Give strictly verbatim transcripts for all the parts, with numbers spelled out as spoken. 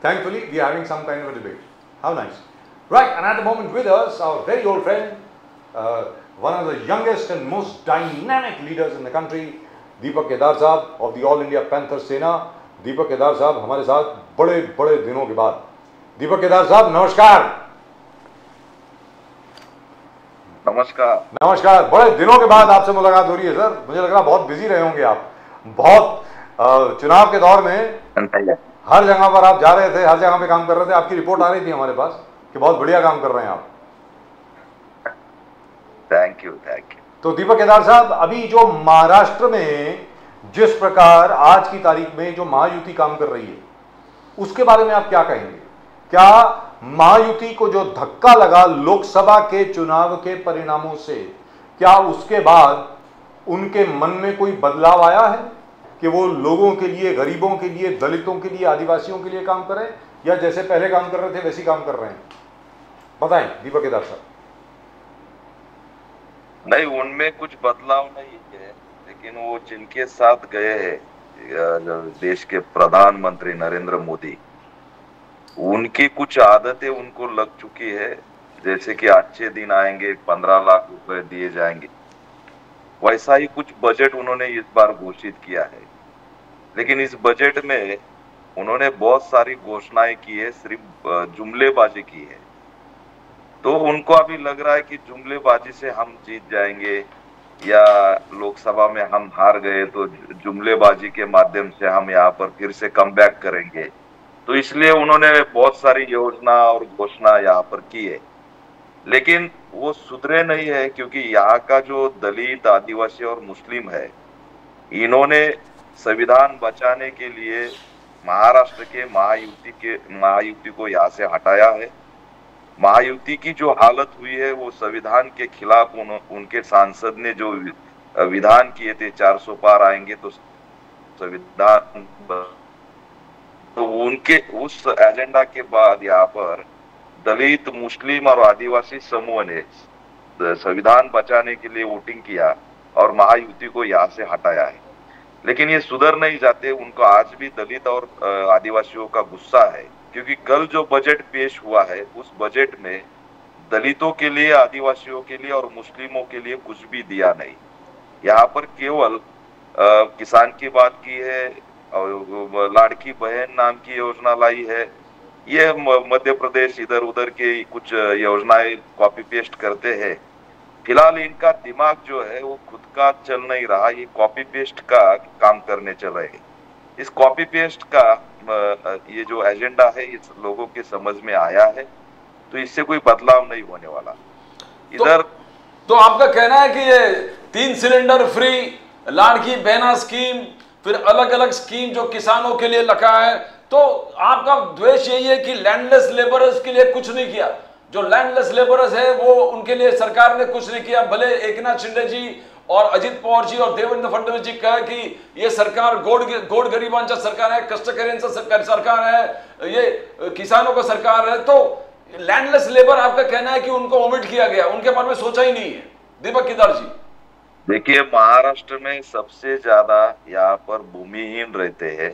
Thankfully, we are having some kind of a debate. How nice. Right, and at the moment with us, our very old friend, uh, one of the youngest and most dynamic leaders in the country, Deepak Kedar Sab of the All India Panther Sena. Deepak Kedar Sab हमारे साथ बड़े बड़े दिनों के बाद. दीपक केदार साहब नमस्कार. नमस्कार नमस्कार. बड़े दिनों के बाद आपसे मुलाकात हो रही है सर. मुझे लग रहा बहुत बिजी रहे होंगे आप. बहुत चुनाव के दौर में हर जगह पर आप जा रहे थे, हर जगह पे काम कर रहे थे. आपकी रिपोर्ट आ रही थी हमारे पास कि बहुत बढ़िया काम कर रहे हैं आप. Thank you thank you. तो दीपक केदार साहब, अभी जो महाराष्ट्र में जिस प्रकार आज की तारीख में जो महायुति काम कर रही है उसके बारे में आप क्या कहेंगे? क्या महायुति को जो धक्का लगा लोकसभा के चुनाव के परिणामों से, क्या उसके बाद उनके मन में कोई बदलाव आया है कि वो लोगों के लिए, गरीबों के लिए, दलितों के लिए, आदिवासियों के लिए काम करें, या जैसे पहले काम कर रहे थे वैसे काम कर रहे हैं? बताएं दीपक केदार साहब. नहीं, उनमें कुछ बदलाव नहीं है, लेकिन वो जिनके साथ गए हैं देश के प्रधानमंत्री नरेंद्र मोदी, उनकी कुछ आदतें उनको लग चुकी है. जैसे कि अच्छे दिन आएंगे, पंद्रह लाख रुपए दिए जाएंगे, वैसा ही कुछ बजट उन्होंने इस बार घोषित किया है. लेकिन इस बजट में उन्होंने बहुत सारी घोषणाएं की है, सिर्फ जुमलेबाजी की है. तो उनको अभी लग रहा है कि जुमलेबाजी से हम जीत जाएंगे, या लोकसभा में हम हार गए तो जुमलेबाजी के माध्यम से हम यहाँ पर फिर से कमबैक करेंगे. तो इसलिए उन्होंने बहुत सारी योजना और घोषणा यहाँ पर की है, लेकिन वो सुधरे नहीं है. क्योंकि यहाँ का जो दलित, आदिवासी और मुस्लिम है, इन्होंने संविधान बचाने के लिए महाराष्ट्र के महायुति के महायुति को यहाँ से हटाया है. महायुति की जो हालत हुई है वो संविधान के खिलाफ उन, उनके सांसद ने जो विधान किए थे, चार सौ पार आएंगे तो संविधान, तो उनके उस एजेंडा के बाद यहाँ पर दलित, मुस्लिम और आदिवासी समूह ने संविधान बचाने के लिए वोटिंग किया और महायुति को यहाँ से हटाया है. लेकिन ये सुधर नहीं जाते. उनको आज भी दलित और आदिवासियों का गुस्सा है, क्योंकि कल जो बजट पेश हुआ है उस बजट में दलितों के लिए, आदिवासियों के लिए और मुस्लिमों के लिए कुछ भी दिया नहीं. यहाँ पर केवल आ, किसान की बात की है और लाड़की बहन नाम की योजना लाई है. ये मध्य प्रदेश इधर उधर के कुछ योजनाएं कॉपी पेस्ट करते हैं. फिलहाल इनका दिमाग जो है वो खुद का चल नहीं रहा, ये कॉपी पेस्ट का काम करने चल रहे हैं. इस कॉपी पेस्ट का ये जो एजेंडा है इस लोगों के समझ में आया है, तो इससे कोई बदलाव नहीं होने वाला. इधर तो, तो आपका कहना है कि ये तीन सिलेंडर फ्री, लाड़की बहना स्कीम, फिर अलग अलग स्कीम जो किसानों के लिए लगा है, तो आपका द्वेष यही है कि लैंडलेस लेबरर्स के लिए कुछ नहीं किया. जो लैंडलेस लेबरर्स है वो उनके लिए सरकार ने कुछ नहीं किया. भले एकनाथ शिंदे जी और अजित पवार जी और देवेंद्र फडणवीस जी कहे कि ये सरकार गोड़ गोड़ गरीबांचा सरकार है, कष्टकऱ्यांचा सरकार है, ये किसानों का सरकार है, तो लैंडलेस लेबर आपका कहना है कि उनको ओमिट किया गया, उनके बारे में सोचा ही नहीं है. दीपक केदार जी, देखिए महाराष्ट्र में सबसे ज्यादा यहाँ पर भूमिहीन रहते हैं,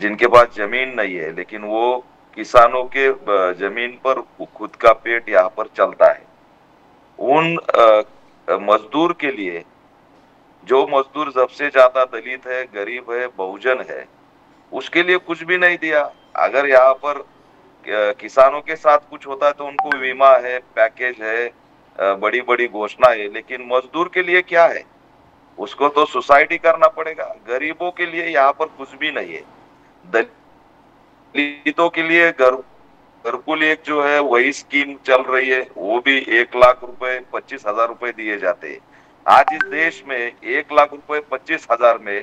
जिनके पास जमीन नहीं है, लेकिन वो किसानों के जमीन पर खुद का पेट यहाँ पर चलता है. उन मजदूर के लिए, जो मजदूर सबसे ज्यादा दलित है, गरीब है, बहुजन है, उसके लिए कुछ भी नहीं दिया. अगर यहाँ पर किसानों के साथ कुछ होता है तो उनको बीमा है, पैकेज है, बड़ी बड़ी घोषणा है, लेकिन मजदूर के लिए क्या है? उसको तो सोसाइटी करना पड़ेगा. गरीबों के लिए यहाँ पर कुछ भी नहीं है. दलितों के लिए घर घरकुल एक जो है वही स्कीम चल रही है, वो भी एक लाख रुपए पच्चीस हजार रुपए दिए जाते हैं. आज इस देश में एक लाख रुपए पच्चीस हजार में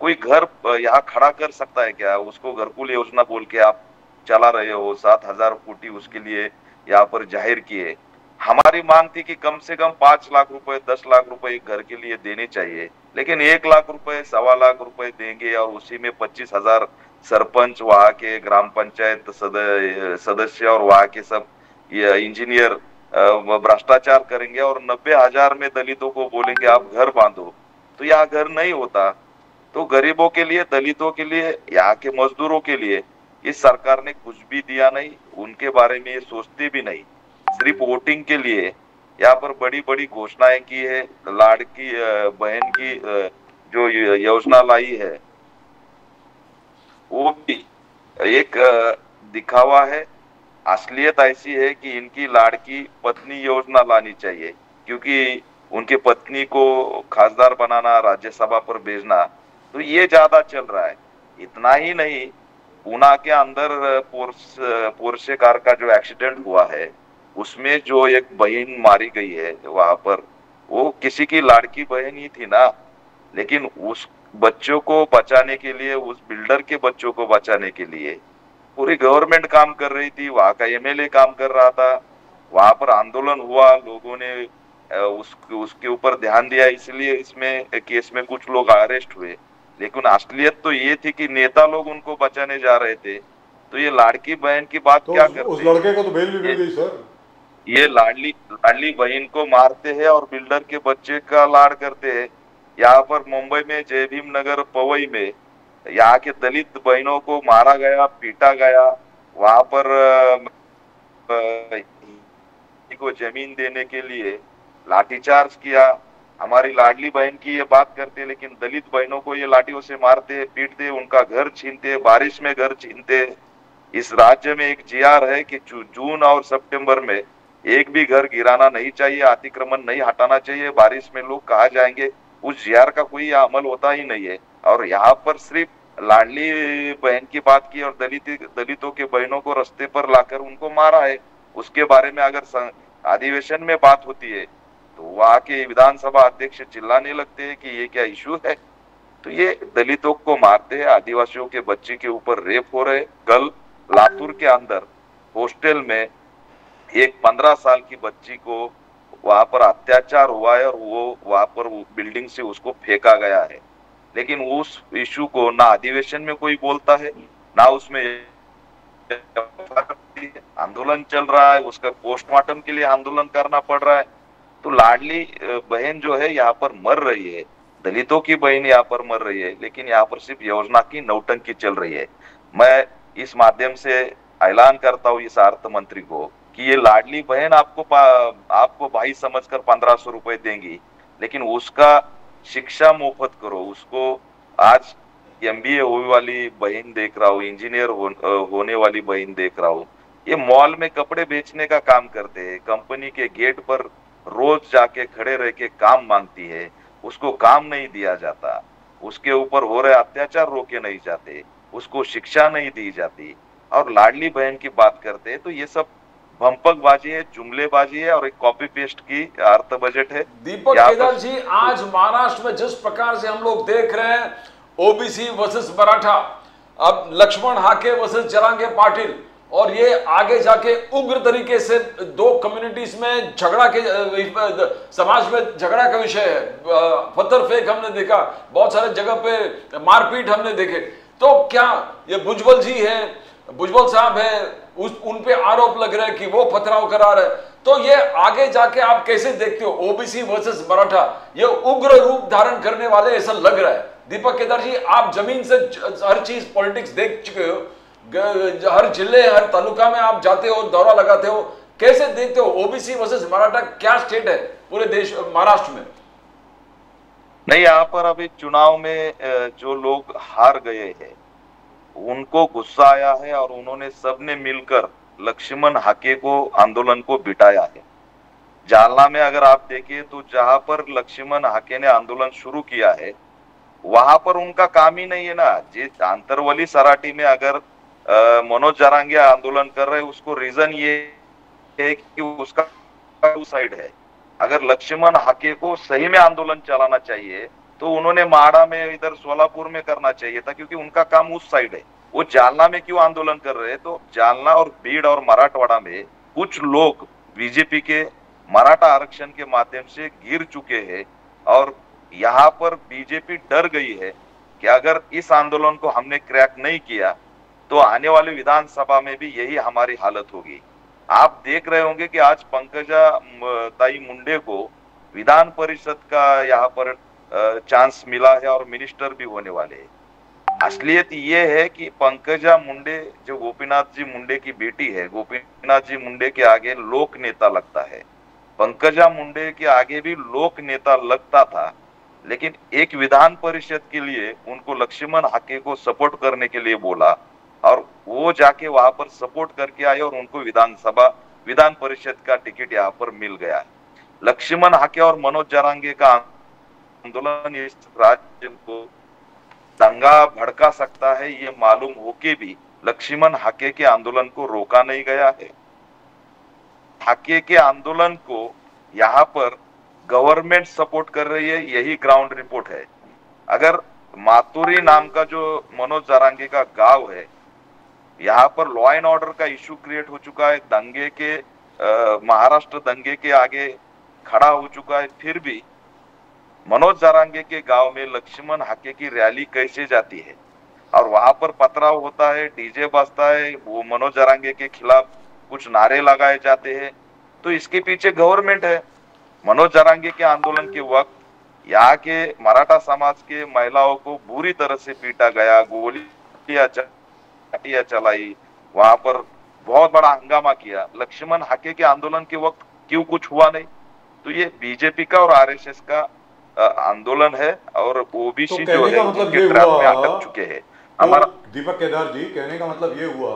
कोई घर यहाँ खड़ा कर सकता है क्या? उसको घरकुल योजना बोल के आप चला रहे हो. सात हजार कोटी उसके लिए यहाँ पर जाहिर किए. हमारी मांग थी कि कम से कम पांच लाख रुपए, दस लाख रुपए एक घर के लिए देने चाहिए, लेकिन एक लाख रुपए, सवा लाख रुपए देंगे और उसी में पच्चीस हजार सरपंच, वहाँ के ग्राम पंचायत सदस्य और वहाँ के सब इंजीनियर भ्रष्टाचार करेंगे और नब्बे हजार में दलितों को बोलेंगे आप घर बांधो, तो यहाँ घर नहीं होता. तो गरीबों के लिए, दलितों के लिए, यहाँ के मजदूरों के लिए इस सरकार ने कुछ भी दिया नहीं, उनके बारे में ये सोचती भी नहीं। सिर्फ वोटिंग के लिए यहाँ पर बड़ी बड़ी घोषणाएं की है, लाड़की बहन की जो योजना लाई है वो भी एक दिखावा है। असलियत ऐसी है कि इनकी लाड़की पत्नी योजना लानी चाहिए, क्योंकि उनके पत्नी को खासदार बनाना, राज्यसभा पर भेजना, तो ये ज्यादा चल रहा है। इतना ही नहीं, पूना के अंदर पोर्स पोर्शे कार का जो एक्सीडेंट हुआ है उसमें जो एक बहन मारी गई है वहां पर, वो किसी की लाड़की बहन ही थी ना, लेकिन उस बच्चों को बचाने के लिए, उस बिल्डर के बच्चों को बचाने के लिए पूरी गवर्नमेंट काम कर रही थी, वहां का एमएलए काम कर रहा था, वहां पर आंदोलन हुआ, लोगों ने उस, उसके ऊपर ध्यान दिया, इसलिए इसमें केस में कुछ लोग अरेस्ट हुए। लेकिन असलियत तो ये थी कि नेता लोग उनको बचाने जा रहे थे। तो ये लाड़की बहन की बात तो क्या उस, करते उस लड़के को तो बेल भी मिल गई सर। ये लाडली लाडली बहन को मारते हैं और बिल्डर के बच्चे का लाड़ करते हैं। यहाँ पर मुंबई में जय भीम नगर पवई में यहाँ के दलित बहनों को मारा गया, पीटा गया। वहां पर को जमीन देने के लिए लाठीचार्ज किया। हमारी लाडली बहन की ये बात करते हैं, लेकिन दलित बहनों को ये लाठियों से मारते, पीटते, उनका घर छीनते, बारिश में घर छीनते। इस राज्य में एक जीआर है कि जून और सितंबर में एक भी घर गिराना नहीं चाहिए, अतिक्रमण नहीं हटाना चाहिए, बारिश में लोग कहाँ जाएंगे, उस जीआर का कोई अमल होता ही नहीं है। और यहाँ पर सिर्फ लाडली बहन की बात की और दलित दलितों के बहनों को रस्ते पर लाकर उनको मारा है। उसके बारे में अगर अधिवेशन में बात होती है तो वहाँ के विधानसभा अध्यक्ष चिल्लाने लगते हैं कि ये क्या इशू है। तो ये दलितों को मारते हैं, आदिवासियों के बच्चे के ऊपर रेप हो रहे। कल लातूर के अंदर हॉस्टल में एक पंद्रह साल की बच्ची को वहां पर अत्याचार हुआ है और वो वहां पर बिल्डिंग से उसको फेंका गया है। लेकिन उस इशू को ना अधिवेशन में कोई बोलता है, ना उसमें आंदोलन चल रहा है, उसका पोस्टमार्टम के लिए आंदोलन करना पड़ रहा है। तो लाडली बहन जो है यहाँ पर मर रही है, दलितों की बहन यहाँ पर मर रही है, लेकिन यहाँ पर सिर्फ योजना की नौटंकी चल रही है। मैं इस माध्यम से ऐलान करता हूँ इस अर्थ मंत्री को कि ये लाडली बहन आपको आपको भाई समझकर पंद्रह सौ रुपए देंगी, लेकिन उसका शिक्षा मुफ्त करो। उसको आज एमबीए होने वाली बहन देख रहा हूँ, इंजीनियर हो, होने वाली बहन देख रहा हूँ, ये मॉल में कपड़े बेचने का काम करते हैं, कंपनी के गेट पर रोज जाके खड़े रह के काम मांगती है, उसको काम नहीं दिया जाता, उसके ऊपर हो रहे अत्याचार रोके नहीं जाते, उसको शिक्षा नहीं दी जाती और लाडली बहन की बात करते हैं। तो ये सब भंपकबाजी है, जुमलेबाजी है और एक कॉपी पेस्ट की अर्थ बजट है। दीपक केदार जी, आज महाराष्ट्र में जिस प्रकार से हम लोग देख रहे हैं ओबीसी वर्सेस मराठा, अब लक्ष्मण हाके वर्सेस जरांगे पाटिल, और ये आगे जाके उग्र तरीके से दो कम्युनिटीज में झगड़ा के, समाज में झगड़ा का विषय है। पत्थर फेंक हमने देखा, बहुत सारे जगह पे मारपीट हमने देखे। तो क्या ये भुजबल जी है, भुजबल साहब है, उस उन पे आरोप लग रहा है कि वो पथराव करा रहे। तो ये आगे जाके आप कैसे देखते हो ओबीसी वर्सेस मराठा, ये उग्र रूप धारण करने वाले ऐसा लग रहा है। दीपक केदार जी, आप जमीन से हर चीज पॉलिटिक्स देख चुके हो, हर जिले हर तालुका में आप जाते हो, दौरा लगाते हो, कैसे देखते हो ओबीसी वर्सेस मराठा, क्या स्टेट है पूरे देश महाराष्ट्र में? नहीं, यहाँ पर अभी चुनाव में जो लोग हार गए हैं उनको गुस्सा आया है और उन्होंने सबने मिलकर लक्ष्मण हाके को आंदोलन को बिठाया है। जालना में अगर आप देखें तो जहां पर लक्ष्मण हाके ने आंदोलन शुरू किया है वहां पर उनका काम ही नहीं है ना। जिस आंतरवली सराठी में अगर आ, मनोज जारांगे आंदोलन कर रहे, उसको रीजन ये है कि उसका टू साइड है। अगर लक्ष्मण हाके को सही में आंदोलन चलाना चाहिए तो उन्होंने माड़ा में, इधर सोलापुर में करना चाहिए था, क्योंकि उनका काम उस साइड है। वो जालना में क्यों आंदोलन कर रहे हैं? तो जालना और बीड़ और मराठवाड़ा में कुछ लोग बीजेपी के मराठा आरक्षण के माध्यम से गिर चुके हैं और यहाँ पर बीजेपी डर गई है कि अगर इस आंदोलन को हमने क्रैक नहीं किया तो आने वाले विधानसभा में भी यही हमारी हालत होगी। आप देख रहे होंगे कि आज पंकजा ताई मुंडे को विधान परिषद का यहाँ पर चांस मिला है और मिनिस्टर भी होने वाले हैं। असलियत ये है कि पंकजा मुंडे जो गोपीनाथ जी मुंडे की बेटी है, गोपीनाथ जी मुंडे के आगे लोक नेता लगता है, पंकजा मुंडे के आगे भी लोक नेता लगता था, लेकिन एक विधान परिषद के लिए उनको लक्ष्मण हाके को सपोर्ट करने के लिए बोला और वो जाके वहां पर सपोर्ट करके आए और उनको विधानसभा विधान परिषद का टिकट यहाँ पर मिल गया। लक्ष्मण हाके और मनोज जारांगे का आंदोलन इस राज्य को दंगा भड़का सकता है, ये मालूम होके भी लक्ष्मण हाके के आंदोलन को रोका नहीं गया है। हाके के आंदोलन को यहाँ पर गवर्नमेंट सपोर्ट कर रही है, यही ग्राउंड रिपोर्ट है। अगर मातुरी नाम का जो मनोज जारांगे का गांव है, यहाँ पर लॉ एंड ऑर्डर का इश्यू क्रिएट हो चुका है, दंगे के महाराष्ट्र दंगे के आगे खड़ा हो चुका है, फिर भी मनोज जारांगे के गांव में लक्ष्मण हाके की रैली कैसे जाती है और वहां पर पथराव होता है, डीजे बजता है, वो मनोज जारांगे के खिलाफ कुछ नारे लगाए जाते हैं, तो इसके पीछे गवर्नमेंट है। मनोज जारांगे के आंदोलन के वक्त यहाँ के मराठा समाज के महिलाओं को बुरी तरह से पीटा गया, गोलियां चल, चलाई, वहां पर बहुत बड़ा हंगामा किया। लक्ष्मण हाके के आंदोलन के वक्त क्यों कुछ हुआ नहीं? तो ये बीजेपी का और आरएसएस का आंदोलन है और ओबीसी तो जो है मतलब उनके ट्रैप में अटक चुके हैं। हमारा तो दीपक केदार जी, कहने का मतलब ये हुआ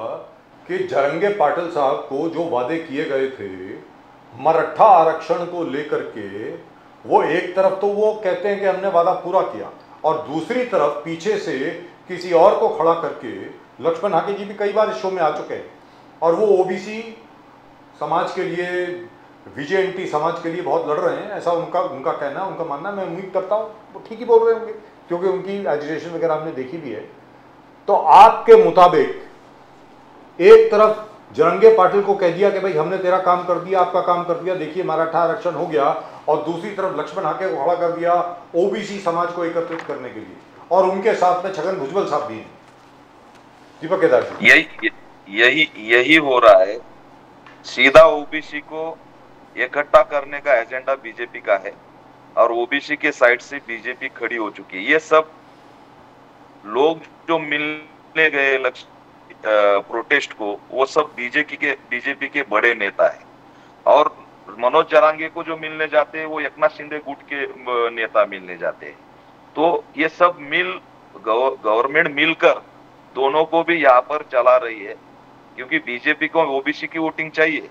कि जरंगे पाटिल साहब को जो वादे किए गए थे मराठा आरक्षण को लेकर के, वो एक तरफ तो वो कहते हैं कि हमने वादा पूरा किया और दूसरी तरफ पीछे से किसी और को खड़ा करके, लक्ष्मण हाके जी भी कई बार इस शो में आ चुके हैं और वो ओबीसी समाज के लिए, बीजेएनटी समाज के लिए बहुत लड़ रहे हैं, ऐसा उनका उनका कहना, उनका मानना। मैं उम्मीद करता हूँ वो ठीक ही बोल रहे होंगे क्योंकि उनकी एजिटेशन वगैरह हमने देखी भी है। तो आपके मुताबिक एक तरफ जरंगे पाटिल को कह दिया कि भाई हमने तेरा काम कर दिया, आपका काम कर दिया, देखिए मराठा आरक्षण हो गया, और दूसरी तरफ लक्ष्मण हाके को खड़ा कर दिया ओबीसी समाज को एकत्रित करने के लिए, और उनके साथ में छगन भुजबल साहब भी हैं। दीपक केदार जी, यही यही यही हो रहा है। सीधा ओबीसी को इकट्ठा करने का एजेंडा बीजेपी का है और ओबीसी के साइड से बीजेपी खड़ी हो चुकी है। ये सब लोग जो मिलने गए प्रोटेस्ट को, वो सब बीजेपी के बीजेपी के बड़े नेता है और मनोज जारांगे को जो मिलने जाते हैं वो एकनाथ शिंदे गुट के नेता मिलने जाते हैं। तो ये सब मिल गवर्नमेंट मिलकर दोनों को भी यहाँ पर चला रही है, क्योंकि बीजेपी को ओबीसी की वोटिंग चाहिए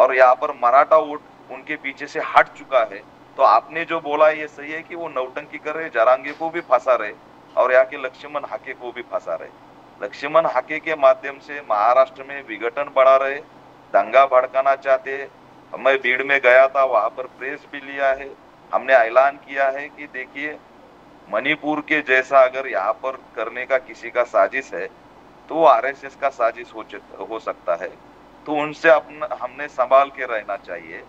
और यहाँ पर मराठा वोट उनके पीछे से हट चुका है। तो आपने जो बोला ये सही है कि वो नौटंकी कर रहे, जारांगे को भी फंसा रहे और यहाँ के लक्ष्मण हाके को भी फंसा रहे। लक्ष्मण हाके के माध्यम से महाराष्ट्र में विघटन बढ़ा रहे, दंगा भड़काना चाहते हैं। मैं भीड़ में गया था, वहां पर प्रेस भी लिया है, हमने ऐलान किया है कि देखिए मणिपुर के जैसा अगर यहाँ पर करने का किसी का साजिश है तो वो आर एस एस का साजिश हो, हो सकता है। तो उनसे अपना हमने संभाल के रहना चाहिए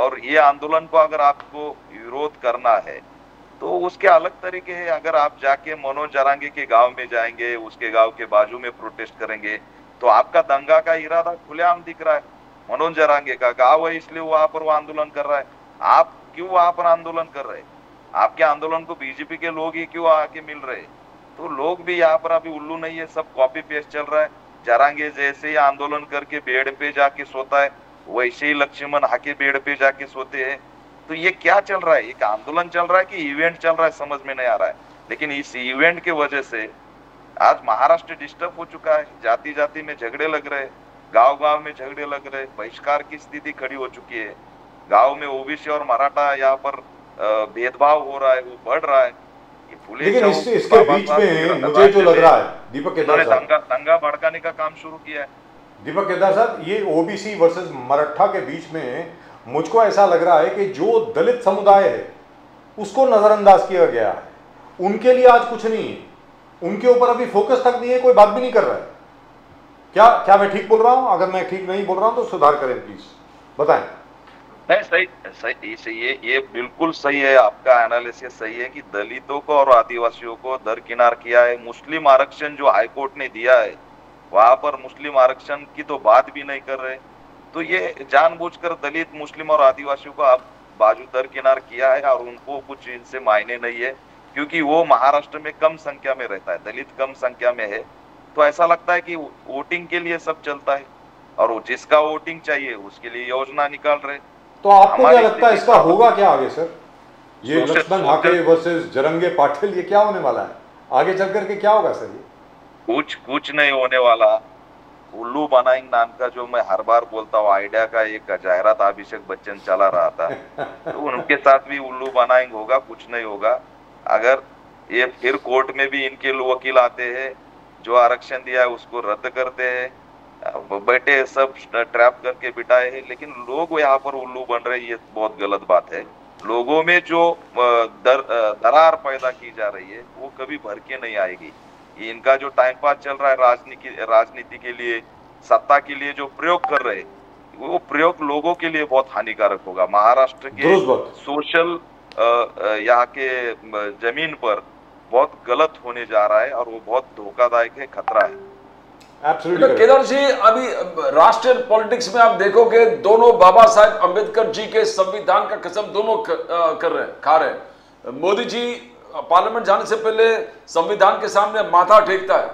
और ये आंदोलन को अगर आपको विरोध करना है तो उसके अलग तरीके हैं। अगर आप जाके मनोज जारांगे के गांव में जाएंगे, उसके गांव के बाजू में प्रोटेस्ट करेंगे, तो आपका दंगा का इरादा खुलेआम दिख रहा है। मनोज जारांगे का गांव है इसलिए वहां पर वो आंदोलन कर रहा है। आप क्यों वहां पर आंदोलन कर रहे हैं? आपके आंदोलन को बीजेपी के लोग ही क्यों आके मिल रहे? तो लोग भी यहाँ पर अभी उल्लू नहीं है, सब कॉपी पेस्ट चल रहा है। जारांगे जैसे ही आंदोलन करके बेड पे जाके सोता है, वैसे ही लक्ष्मण हाके बेड पे जाके सोते हैं। तो ये क्या चल रहा है? एक आंदोलन चल रहा है कि इवेंट चल रहा है, समझ में नहीं आ रहा है। लेकिन इस इवेंट के वजह से आज महाराष्ट्र डिस्टर्ब हो चुका है। जाति जाति में झगड़े लग रहे, गाँव गाँव में झगड़े लग रहे, बहिष्कार की स्थिति खड़ी हो चुकी है। गाँव में ओबीसी और मराठा यहाँ पर भेदभाव हो रहा है, वो बढ़ रहा है। लेकिन इस, इसके बीच में मुझे जो लग रहा है दीपक केदार साहब, दंगा भड़काने का काम शुरू किया है। दीपक केदार साहब, ये ओबीसी वर्सेस मराठा के बीच में मुझको ऐसा लग रहा है कि जो दलित समुदाय है उसको नजरअंदाज किया गया है। उनके लिए आज कुछ नहीं है, उनके ऊपर अभी फोकस तक नहीं है, कोई बात भी नहीं कर रहा है। क्या क्या मैं ठीक बोल रहा हूँ? अगर मैं ठीक नहीं बोल रहा हूँ तो सुधार करें प्लीज, बताएं। नहीं, सही सही सही ये ये बिल्कुल सही है, आपका एनालिसिस सही है कि दलितों को और आदिवासियों को दरकिनार किया है। मुस्लिम आरक्षण जो हाईकोर्ट ने दिया है, वहां पर मुस्लिम आरक्षण की तो बात भी नहीं कर रहे। तो ये जानबूझकर दलित, मुस्लिम और आदिवासियों को आप बाजू दरकिनार किया है और उनको कुछ इनसे मायने नहीं है। क्योंकि वो महाराष्ट्र में कम संख्या में रहता है, दलित कम संख्या में है, तो ऐसा लगता है कि वोटिंग के लिए सब चलता है और वो जिसका वोटिंग चाहिए उसके लिए योजना निकाल रहे। तो आपको क्या लगता है इसका होगा क्या आगे सर? ये लक्ष्मण हाके वर्सेस जरंगे पाटिल, ये क्या होने वाला है आगे चल करके, क्या होगा सर? ये कुछ कुछ नहीं होने वाला। उल्लू बनाइंग नाम का, जो मैं हर बार बोलता हूँ, आइडिया का एक जाहिरात अभिषेक बच्चन चला रहा था तो उनके साथ भी उल्लू बनाइंग होगा, कुछ नहीं होगा। अगर ये फिर कोर्ट में भी इनके वकील आते हैं, जो आरक्षण दिया है उसको रद्द करते हैं, बैठे सब ट्रैप करके बिठाए हैं, लेकिन लोग यहाँ पर उल्लू बन रहे, ये बहुत गलत बात है। लोगों में जो दर, दरार पैदा की जा रही है वो कभी भर के नहीं आएगी। इनका जो टाइम पास चल रहा है राजनीति राजनीति के लिए, सत्ता के लिए जो प्रयोग कर रहे, वो प्रयोग लोगों के लिए बहुत हानिकारक होगा। महाराष्ट्र के सोशल यहाँ के जमीन पर बहुत गलत होने जा रहा है और वो बहुत धोखादायक है, खतरा है। एब्सोल्युटली केदार जी, अभी राष्ट्रीय पॉलिटिक्स में आप देखोगे दोनों बाबा साहेब अम्बेडकर जी के संविधान का कसम दोनों कर रहे हैं, खा रहे हैं। मोदी जी पार्लियामेंट जाने से पहले संविधान के सामने माथा टेकता है,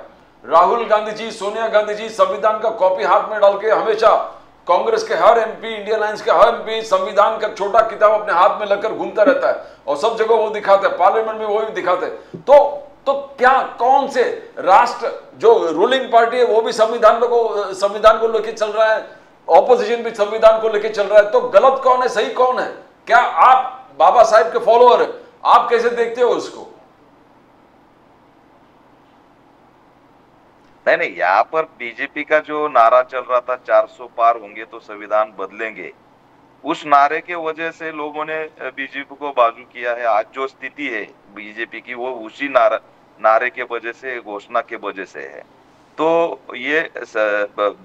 राहुल गांधी जी, सोनिया गांधी जी संविधान का कॉपी हाथ में डाल के हमेशा, कांग्रेस के हर एमपी, इंडिया लाइंस के हर एमपी संविधान का छोटा किताब अपने हाथ में लेकर घूमता रहता है और सब जगह वो दिखाते हैं, पार्लियामेंट में वो भी दिखाते हैं। तो तो क्या कौन से राष्ट्र, जो रूलिंग पार्टी है वो भी संविधान को संविधान को लेकर चल रहा है, ऑपोजिशन भी संविधान को लेकर चल रहा है, तो गलत कौन है, सही कौन है? क्या आप बाबा साहेब के फॉलोअर है, आप कैसे देखते हो उसको? नहीं नहीं, यहाँ पर बीजेपी का जो नारा चल रहा था चार सौ पार होंगे तो संविधान बदलेंगे, उस नारे के वजह से लोगों ने बीजेपी को बाजू किया है। आज जो स्थिति है बीजेपी की वो उसी नारा नारे के वजह से, घोषणा के वजह से है। तो ये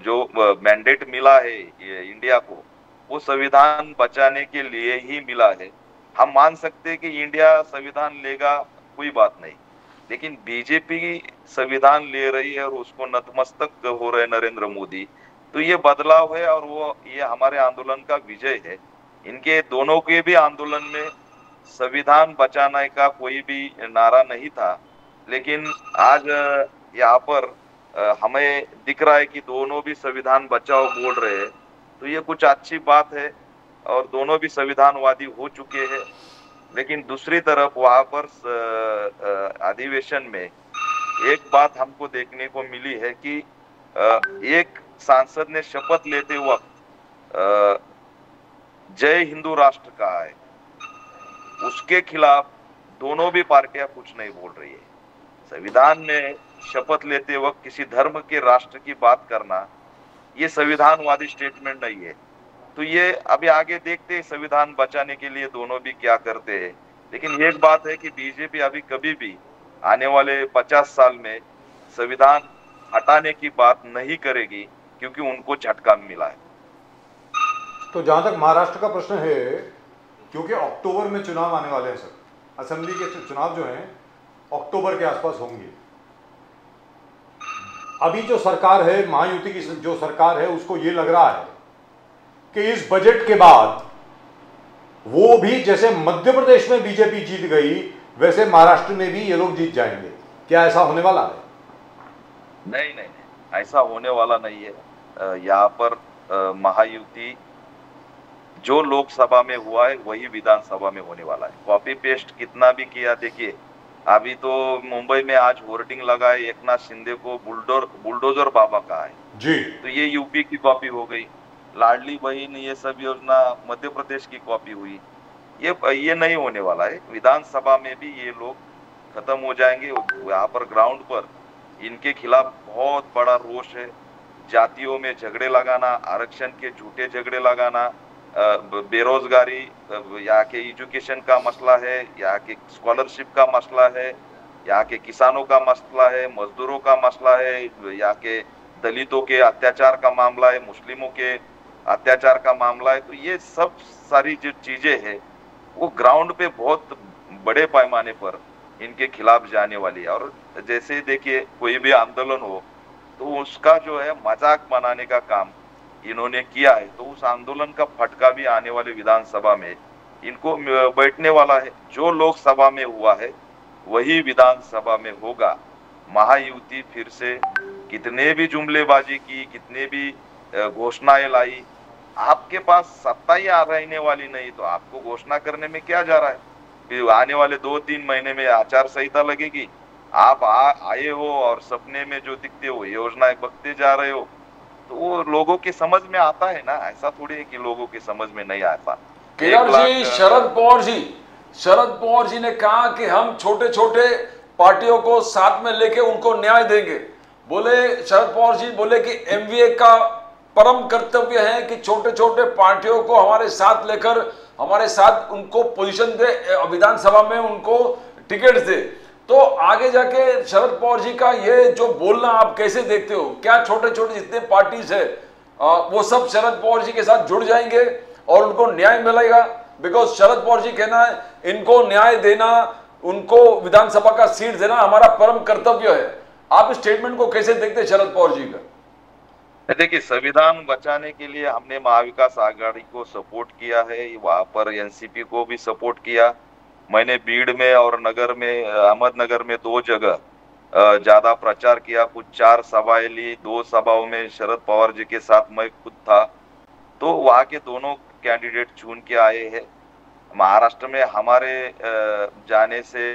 जो मैंडेट मिला है ये इंडिया को, वो संविधान बचाने के लिए ही मिला है। हम मान सकते हैं कि इंडिया संविधान लेगा, कोई बात नहीं, लेकिन बीजेपी संविधान ले रही है और उसको नतमस्तक हो रहे नरेंद्र मोदी, तो ये बदलाव है और वो ये हमारे आंदोलन का विजय है। इनके दोनों के भी आंदोलन में संविधान बचाने का कोई भी नारा नहीं था, लेकिन आज यहाँ पर हमें दिख रहा है कि दोनों भी संविधान बचाओ बोल रहे हैं, तो ये कुछ अच्छी बात है और दोनों भी संविधानवादी हो चुके हैं। लेकिन दूसरी तरफ वहां पर अधिवेशन में एक बात हमको देखने को मिली है कि एक सांसद ने शपथ लेते वक्त जय हिंदू राष्ट्र कहा है, उसके खिलाफ दोनों भी पार्टियां कुछ नहीं बोल रही है। संविधान में शपथ लेते वक्त किसी धर्म के राष्ट्र की बात करना, ये संविधानवादी स्टेटमेंट नहीं है। तो ये अभी आगे देखते हैं संविधान बचाने के लिए दोनों भी क्या करते हैं। लेकिन एक बात है कि बीजेपी अभी कभी भी आने वाले पचास साल में संविधान हटाने की बात नहीं करेगी, क्योंकि उनको झटका मिला है। तो जहां तक महाराष्ट्र का प्रश्न है, क्योंकि अक्टूबर में चुनाव आने वाले हैं सर, असेंबली के चुनाव जो है अक्टूबर के आसपास होंगे। अभी जो सरकार है, महायुति की जो सरकार है, उसको ये लग रहा है कि इस बजट के बाद वो भी, जैसे मध्य प्रदेश में बीजेपी जीत गई, वैसे महाराष्ट्र में भी ये लोग जीत जाएंगे। क्या ऐसा होने वाला है? नहीं नहीं, नहीं ऐसा होने वाला नहीं है। यहाँ पर महायुति जो लोकसभा में हुआ है वही विधानसभा में होने वाला है। कॉपी पेस्ट कितना भी किया, देखिए अभी तो मुंबई में आज होर्डिंग लगा है, एकनाथ शिंदे को बुलडोर बुलडोजर बाबा कहा है जी, तो ये यूपी की कॉपी हो गई। लाडली बहन, ये सब योजना मध्य प्रदेश की कॉपी हुई। ये ये नहीं होने वाला है। विधानसभा में भी ये लोग खत्म हो जाएंगे। यहाँ पर ग्राउंड पर इनके खिलाफ बहुत बड़ा रोष है। जातियों में झगड़े लगाना, आरक्षण के झूठे झगड़े लगाना, बेरोजगारी, यहाँ के एजुकेशन का मसला है, यहाँ के स्कॉलरशिप का मसला है, यहाँ के किसानों का मसला है, मजदूरों का मसला है, यहाँ के दलितों के अत्याचार का मामला है, मुस्लिमों के अत्याचार का मामला है। तो ये सब सारी जो चीजें हैं वो ग्राउंड पे बहुत बड़े पैमाने पर इनके खिलाफ जाने वाली है। और जैसे देखिए कोई भी आंदोलन हो तो उसका जो है मजाक बनाने का काम इन्होंने किया है, तो उस आंदोलन का फटका भी आने वाले विधानसभा में इनको बैठने वाला है। जो लोकसभा में हुआ है वही विधानसभा में होगा। महायुति फिर से कितने भी जुमलेबाजी की, कितने भी घोषणाएं लाई, आपके पास सत्ता ही आ रहने वाली नहीं, तो आपको घोषणा करने में क्या जा रहा है? फिर आने वाले दो तीन महीने में आचार संहिता लगेगी। आप आए हो और सपने में जो दिखते हो योजनाएं बकते जा रहे हो, तो वो लोगों के समझ में आता है ना, ऐसा थोड़ी है कि लोगों के समझ में नहीं आता। केदार जी, शरद पवार जी शरद पवार जी ने कहा कि हम छोटे छोटे पार्टियों को साथ में लेके उनको न्याय देंगे। बोले शरद पवार जी बोले कि एमवीए का परम कर्तव्य है कि छोटे छोटे पार्टियों को हमारे साथ लेकर हमारे साथ उनको पोजीशन दे, विधानसभा में उनको टिकट दे। तो आगे जाके शरद पवार जी का ये जो बोलना आप कैसे देखते हो? क्या छोटे छोटे जितने पार्टीज है वो सब शरद पवार जी के साथ जुड़ जाएंगे और उनको न्याय मिलेगा? बिकॉज शरद पवार जी कहना है इनको न्याय देना, उनको विधानसभा का सीट देना हमारा परम कर्तव्य है। आप इस स्टेटमेंट को कैसे देखते हैं शरद पवार जी का? देखिए, संविधान बचाने के लिए हमने महाविकास आघाड़ी को सपोर्ट किया है, वहां पर एनसीपी को भी सपोर्ट किया। मैंने बीड़ में और नगर में, अहमदनगर में दो जगह ज्यादा प्रचार किया, कुछ चार सभाएं ली, दो सभाओं में शरद पवार जी के साथ मैं खुद था। तो वहाँ के दोनों कैंडिडेट चुन के आए हैं। महाराष्ट्र में हमारे जाने से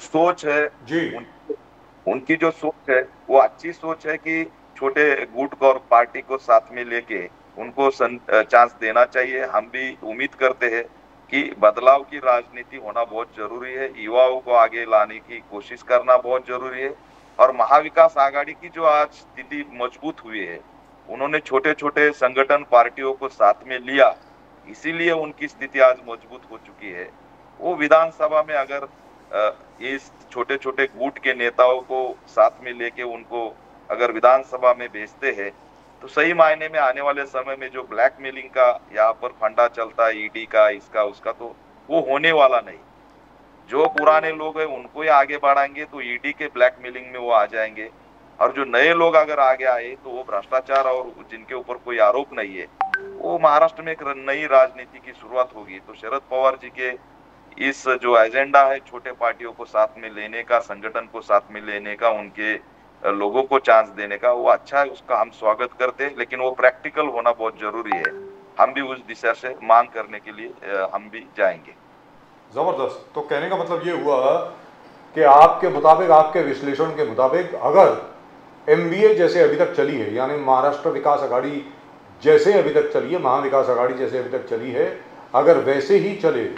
सोच है जी। उन, उनकी जो सोच है वो अच्छी सोच है कि छोटे गुट और पार्टी को साथ में लेके उनको चांस देना चाहिए। हम भी उम्मीद करते हैं कि बदलाव की राजनीति होना बहुत जरूरी है, युवाओं को आगे लाने की कोशिश करना बहुत जरूरी है। और महाविकास आघाड़ी की जो आज स्थिति मजबूत हुई है, उन्होंने छोटे छोटे संगठन पार्टियों को साथ में लिया, इसीलिए उनकी स्थिति आज मजबूत हो चुकी है। वो विधानसभा में अगर इस छोटे छोटे गुट के नेताओं को साथ में लेके उनको अगर विधानसभा में भेजते हैं, तो सही मायने में आने वाले समय में जो ब्लैकमेलिंग का यहाँ पर फंडा चलता है, ईडी का, इसका उसका, तो वो होने वाला नहीं। जो पुराने लोग हैं उनको ही आगे बढ़ाएंगे तो ईडी के ब्लैकमेलिंग में वो आ जाएंगे, और जो नए लोग अगर आगे आए तो वो भ्रष्टाचार और जिनके ऊपर कोई आरोप नहीं है, वो महाराष्ट्र में एक नई राजनीति की शुरुआत होगी। तो शरद पवार जी के इस जो एजेंडा है, छोटे पार्टियों को साथ में लेने का, संगठन को साथ में लेने का, उनके लोगों को चांस देने का, वो अच्छा है, उसका हम स्वागत करते हैं, लेकिन वो प्रैक्टिकल होना बहुत जरूरी है। हम भी उस दिशा से मांग करने के लिए हम भी जाएंगे। जबरदस्त। तो कहने का मतलब ये हुआ कि आपके मुताबिक, आपके विश्लेषण के मुताबिक, अगर एमबीए जैसे अभी तक चली है, यानी महाराष्ट्र विकास आघाड़ी जैसे अभी तक चली है, महाविकास आघाड़ी जैसे अभी तक चली है, अगर वैसे ही चले,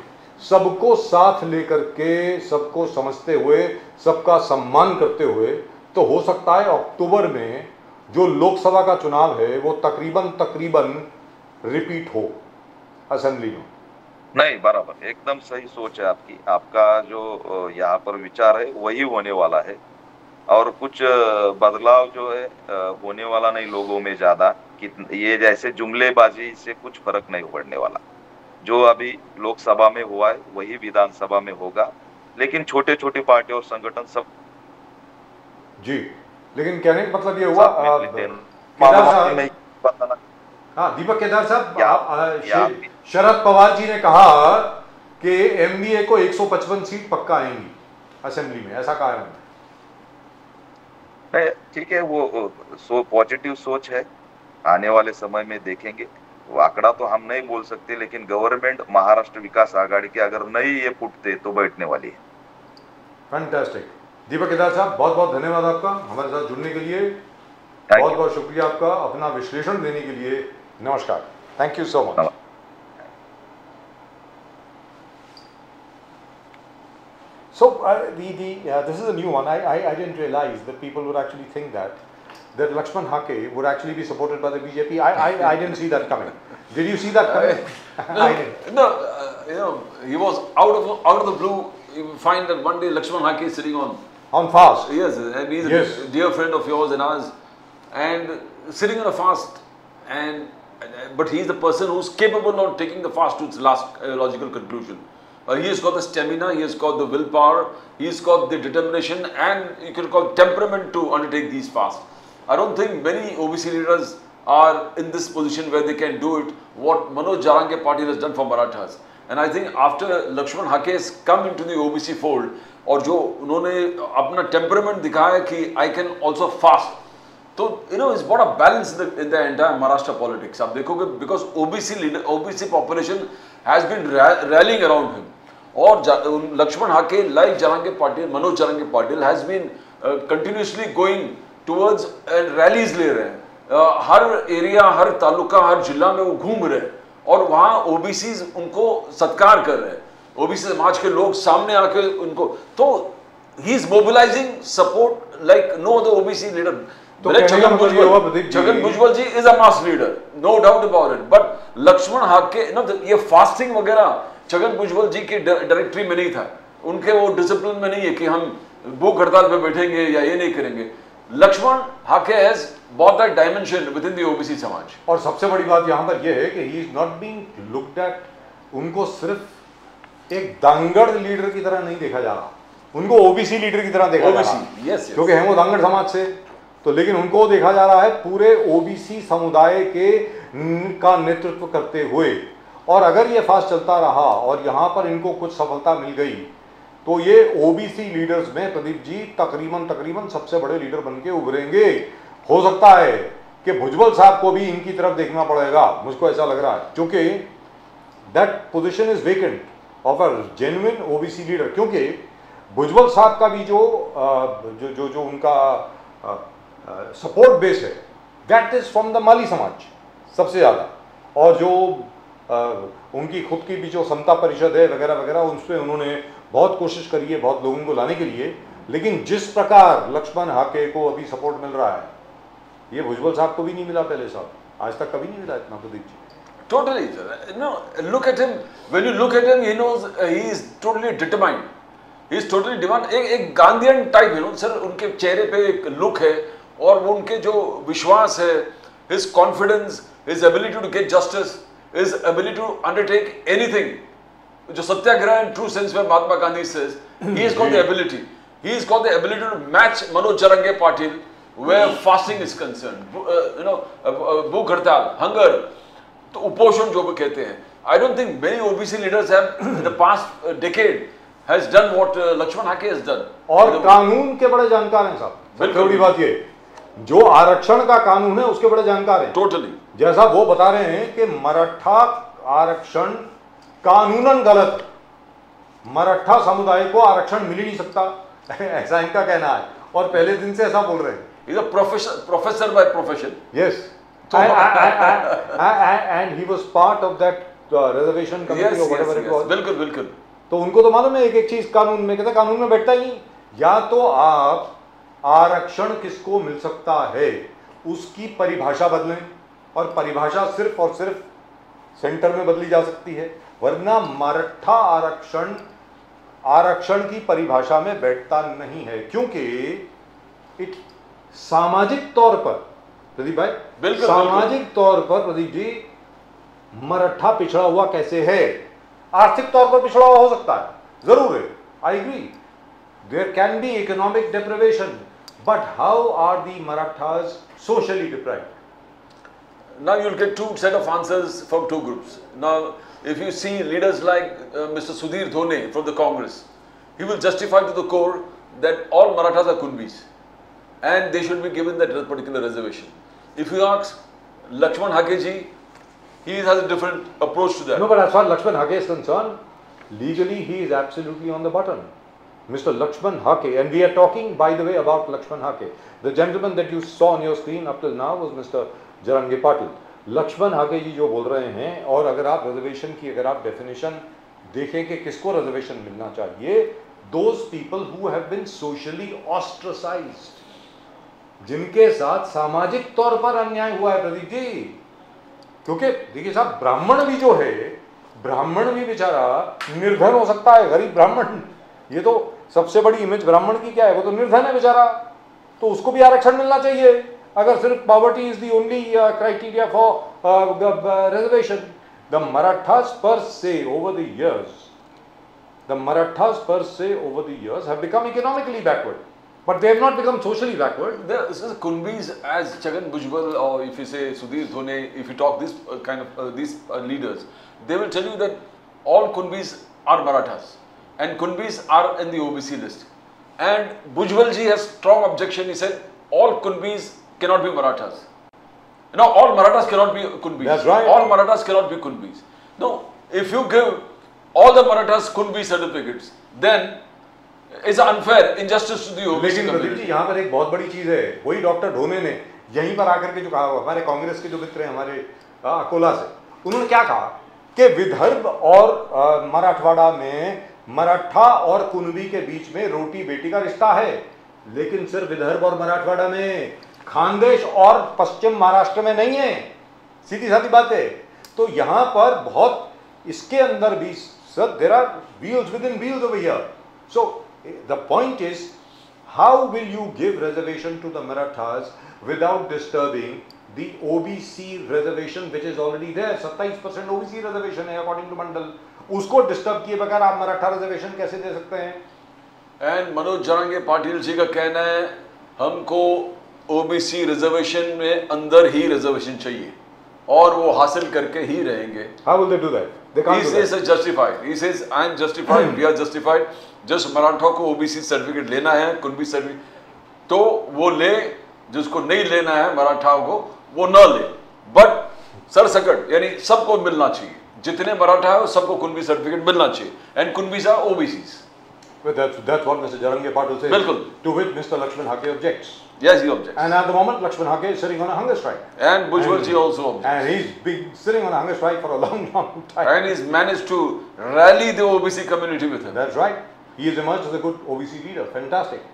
सबको साथ लेकर के, सबको समझते हुए, सबका सम्मान करते हुए, तो हो सकता है अक्टूबर में जो लोकसभा का चुनाव है वो तकरीबन तकरीबन रिपीट हो असेंबली में। नहीं, बराबर, एकदम सही सोच है आपकी। आपका जो यहाँ पर विचार है वही होने वाला है, और कुछ बदलाव जो है होने वाला नहीं लोगों में ज्यादा। ये जैसे जुमलेबाजी से कुछ फर्क नहीं पड़ने वाला, जो अभी लोकसभा में हुआ है वही विधानसभा में होगा, लेकिन छोटे छोटे पार्टी और संगठन सब जी। लेकिन कहने का मतलब ये हुआ, हाँ, दीपक केदार साहब, शरद पवार जी ने कहा कि एमबीए को एक सौ पचपन सीट पक्का आएंगी असेंबली में, ऐसा कहा है। ठीक है, वो सो पॉजिटिव सोच है, आने वाले समय में देखेंगे। आंकड़ा तो हम नहीं बोल सकते, लेकिन गवर्नमेंट महाराष्ट्र विकास आघाड़ी की अगर नहीं ये फूटते तो बैठने वाली है। फैंटास्टिक। दीपक केदार साहब, बहुत बहुत धन्यवाद आपका हमारे साथ जुड़ने के लिए, बहुत बहुत शुक्रिया आपका अपना विश्लेषण देने के लिए। नमस्कार, thank you so much. So uh, the the uh, this is a new one. I, I I didn't realize that people would actually think that that Lakshman Hake would actually be supported by the B J P. I I, I didn't see that coming. Did you see that coming? No, I didn't. No, uh, you know, he was out of out of the blue. You will find that one day Lakshman Hake is sitting on. On fast. Yes, and he's yes. a dear friend of yours and ours, and sitting on a fast, and but he's the person who's capable of taking the fast to its last uh, logical conclusion. Uh, he has got the stamina, he has got the willpower, he has got the determination, and you can call temperament to undertake these fasts. I don't think many O B C leaders are in this position where they can do it, what Manoj Jarange Patil has done for Marathas. And I think after Lakshman Hake has come into the O B C fold, और जो उन्होंने अपना temperament दिखाया कि I can also fast, तो you know it's brought a balance in the, in the entire Maharashtra politics. आप देखोगे because O B C leader, O B C population has been rallying around him. और Lakshman Hake, like Jarange Patil, Manoj Jarange Patil has been uh, continuously going towards and rallies ले रहे हैं. Uh, हर area, हर तालुका, हर जिला में वो घूम रहे हैं और वहाँ ओबीसी उनको सत्कार कर रहे हैं. ओबीसी समाज के लोग सामने आके उनको, तो he is mobilising support like no other OBC leader. Chhagan Bhujbal, Chhagan Bhujbal ji is a mass leader, no doubt about it, but Laxman Hake no, ये फास्टिंग वगैरह छगन भुजबल जी की डायरेक्टरी में नहीं था. उनके वो डिसिप्लिन में नहीं है कि हम भूख हड़ताल पर बैठेंगे या ये नहीं करेंगे. Laxman Hake has brought that dimension within the O B C समाज. और सबसे बड़ी बात यहाँ पर यह है कि he is not being looked at, उनको सिर्फ एक दांगड़ लीडर की तरह नहीं देखा जा रहा, उनको ओबीसी लीडर की तरह देखा जा रहा है, क्योंकि हैं वो दांगड़ समाज से, तो लेकिन उनको देखा जा रहा है पूरे ओबीसी समुदाय के का नेतृत्व करते हुए. और अगर ये फास्ट चलता रहा और यहाँ पर इनको कुछ सफलता मिल गई, तो ये ओबीसी लीडर्स में प्रदीप जी तकरीबन तकरीबन सबसे बड़े लीडर बनके उभरेंगे. हो सकता है कि भुजबल साहब को भी इनकी तरफ देखना पड़ेगा, मुझको ऐसा लग रहा है, क्योंकि that position is vacant of a genuine OBC leader. क्योंकि भुजबल साहब का भी जो जो जो, जो उनका सपोर्ट बेस है that is from the Mali समाज सबसे ज़्यादा, और जो उनकी खुद की भी जो समता परिषद है वगैरह वगैरह, उस पर उन्होंने बहुत कोशिश करी है बहुत लोगों को लाने के लिए. लेकिन जिस प्रकार लक्ष्मण हाके को अभी सपोर्ट मिल रहा है, ये भुजबल साहब को भी नहीं मिला पहले, साहब आज तक कभी नहीं मिला इतना. Pradeep ji totally, no look at him, when you look at him he knows, he is totally determined, he is totally demand, एक एक गांधीयन टाइप है सर. उनके चेहरे पे एक लुक है और वो उनके जो विश्वास है, his confidence, his ability to get justice, his ability to undertake anything, जो सत्याग्रह इन ट्रू सेंस में Mahatma Gandhi says, he has got the ability, he has got the ability to match Manoj Jarange Patil where fasting is concerned, you know, भूख हड़ताल, hunger, तो उपोषण जो भी कहते हैं. I don't think many O B C leaders have in the past decade has done what Lakshman Hake has done. और कानून के बड़े जानकार हैं साहब, सबसे बड़ी बात ये जो आरक्षण का कानून है उसके बड़े जानकार हैं. टोटली, जैसा वो बता रहे हैं कि मराठा आरक्षण कानूनन गलत, मराठा समुदाय को आरक्षण मिल ही नहीं सकता, ऐसा इनका कहना है और पहले दिन से ऐसा बोल रहे हैं. Is a professor, professor by profession. Yes, and he was part of that reservation committee और व्हाटएवर इट वाज. बिल्कुल बिल्कुल, तो उनको तो मालूम है एक एक चीज कानून में, कहता कानून में बैठता ही नहीं. या तो आप आरक्षण किसको मिल सकता है उसकी परिभाषा बदलें, और परिभाषा सिर्फ और सिर्फ सेंटर में बदली जा सकती है, वरना मराठा आरक्षण आरक्षण की परिभाषा में बैठता नहीं है, क्योंकि इट सामाजिक तौर पर प्रदीप भाई बिल्कुल सामाजिक तौर पर प्रदीप जी मराठा पिछड़ा हुआ कैसे है, आर्थिक तौर पर पिछड़ा हुआ हो सकता है, जरूर है, I agree, there can be economic deprivation, but how are the Marathas socially deprived. Now you'll get two set of answers from two groups. Now, if you see leaders like uh, Mister Sudhir Dhonde from the Congress, he will justify to the core that all Marathas are Kunbis and they should be given that particular reservation. If you ask Lakshman Hake ji, he has a different approach to that. No, but as far as Lakshman Hake is concerned, legally he is absolutely on the button. Mister Lakshman Hake, and we are talking, by the way, about Lakshman Hake. The gentleman that you saw on your screen up till now was Mister Jarange Patil. Laxman Hake ji जो बोल रहे हैं, और अगर आप reservation की अगर आप डेफिनेशन देखें कि किसको रिजर्वेशन मिलना चाहिए, those people who have been socially ostracised, जिनके साथ सामाजिक तौर पर अन्याय हुआ है प्रदीप जी. क्योंकि देखिए साहब, ब्राह्मण भी जो है, ब्राह्मण भी बेचारा निर्धन हो सकता है, गरीब ब्राह्मण, ये तो सबसे बड़ी इमेज ब्राह्मण की क्या है, वो तो निर्धन है बेचारा, तो उसको भी आरक्षण मिलना चाहिए. अगर सिर्फ poverty is the only criteria for reservation, the Marathas per se over the years, the Marathas per se over the years have become economically backward, But they have not become socially backward. There are Kunbis as Chagan Bhujbal, or if you say Sudhir Dhonde, if you talk these uh, kind of uh, these uh, leaders, they will tell you that all Kunbis are Marathas and Kunbis are in the O B C list. And Bhujbal ji has strong objection. He said all Kunbis cannot be Marathas. No, all Marathas cannot be Kunbis. That's right. All Marathas cannot be Kunbis. No, if you give all the Marathas Kunbi certificates, then it's unfair, injustice to the O B C. लेकिन प्रदीप जी यहाँ पर एक बहुत बड़ी चीज़ है, वही doctor ढोने ने यहीं पर आकर के जो कहा, हमारे कांग्रेस के जो मित्र हैं हमारे अकोला से, उन्होंने क्या कहा कि विदर्भ और मराठवाड़ा में मराठा और कुनबी के बीच में रोटी बेटी का रिश्ता है, लेकिन सिर्फ विदर्भ और मराठवाड़ा में, खानदेश और पश्चिम महाराष्ट्र में नहीं है। सीधी साधी बात है। तो यहाँ पर बहुत इसके अंदर भी sir there are wheels within wheels over here. So the point is how will you give reservation to the Marathas without disturbing the OBC reservation which is already there. सत्ताईस परसेंट ओबीसी रिजर्वेशन है according to Mandal, उसको disturb किए बगैर आप Maratha reservation कैसे दे सकते हैं? एंड मनोज जरांगे पाटिल जी का कहना है हमको ओबीसी रिजर्वेशन में अंदर ही रिजर्वेशन चाहिए और वो हासिल करके ही रहेंगे। How will they do that? They can't do that. He says justified. He says I am justified. We are justified. Just मराठों को ओबीसी सर्टिफिकेट लेना है, कुनबी सर्टिफिकेट तो वो ले, जिसको नहीं लेना है मराठाओं को वो ना ले, बट सरसकट यानी सबको मिलना चाहिए, जितने मराठा है सबको कुनबी सर्टिफिकेट मिलना चाहिए and Kunbis are OBCs. Well, that's, that's what Mister Jarange Patil says. Bilkul. To which Mister Lakshman Hake objects. Yes, he objects. And at the moment, Lakshman Hake is sitting on a hunger strike. And Bhujbal ji also objects. And he's been sitting on a hunger strike for a long, long time. And he's managed to rally the O B C community with him. That's right. He has emerged as a good O B C leader. Fantastic.